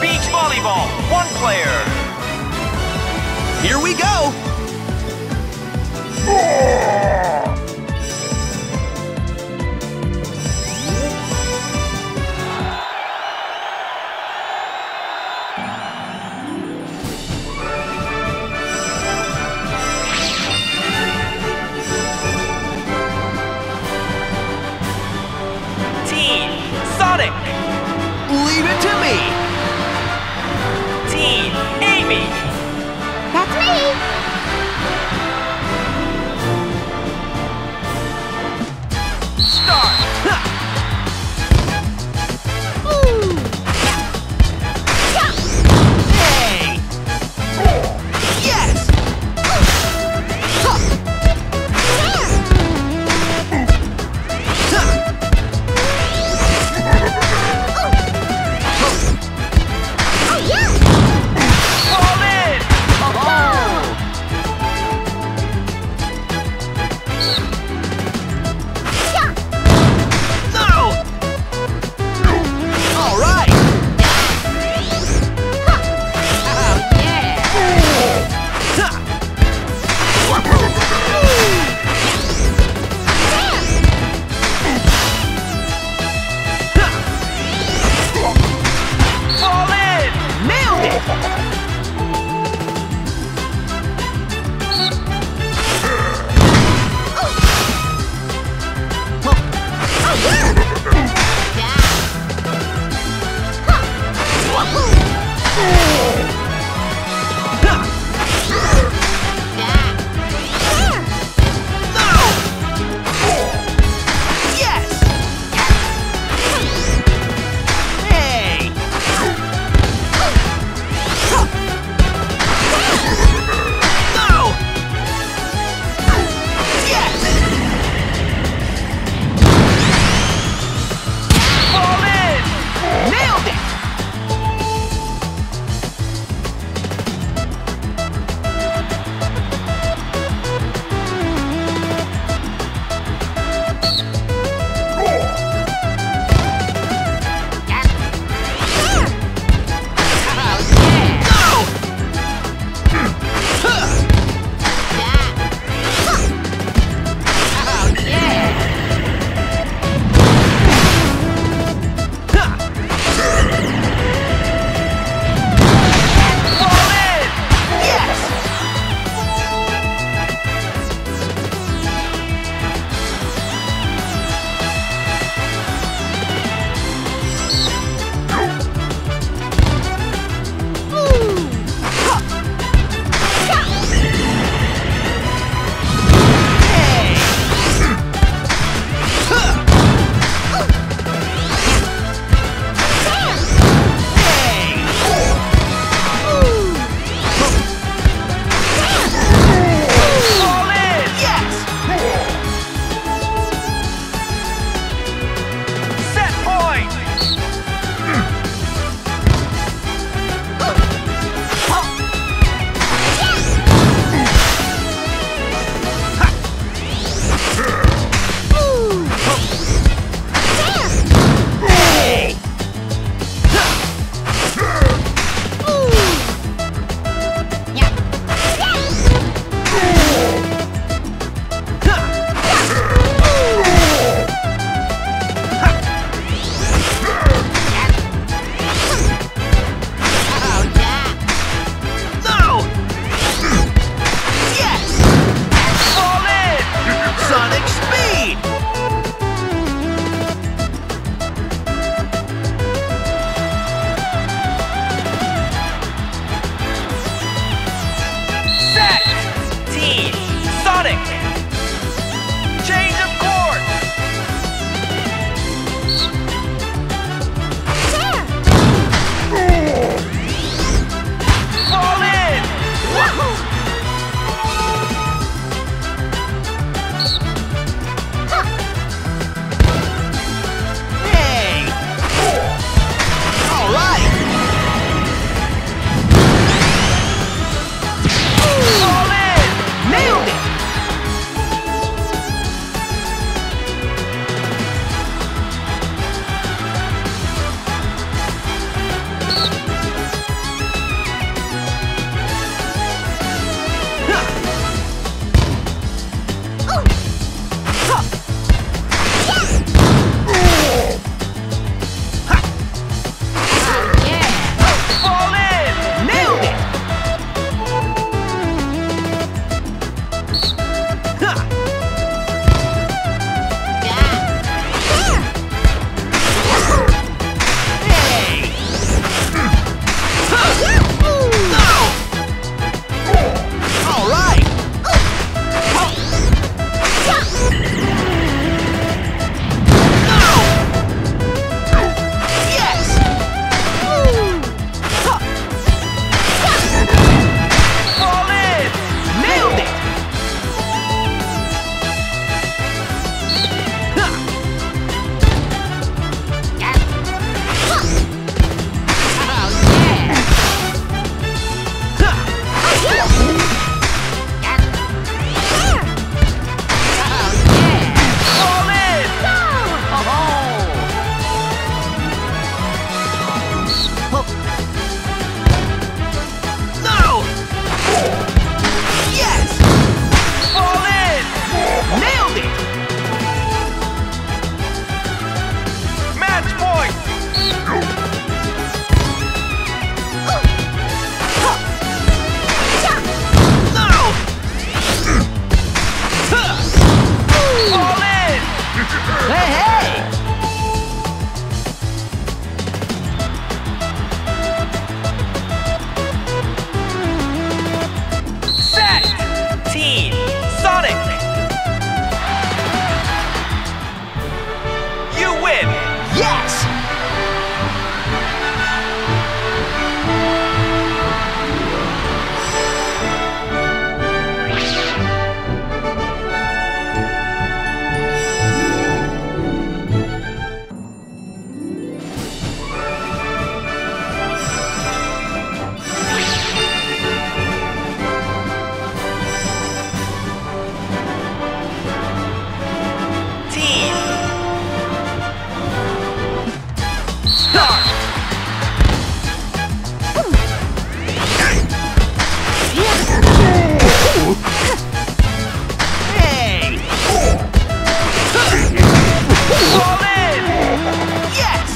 beach volleyball, one player. Here we go. Team Sonic. Leave it to me. Team Amy. That's me. Oh, yeah! Fall in! Oh! start! Hey! All in! Yes!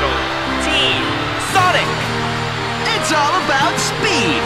battle. Team Sonic. It's all about speed.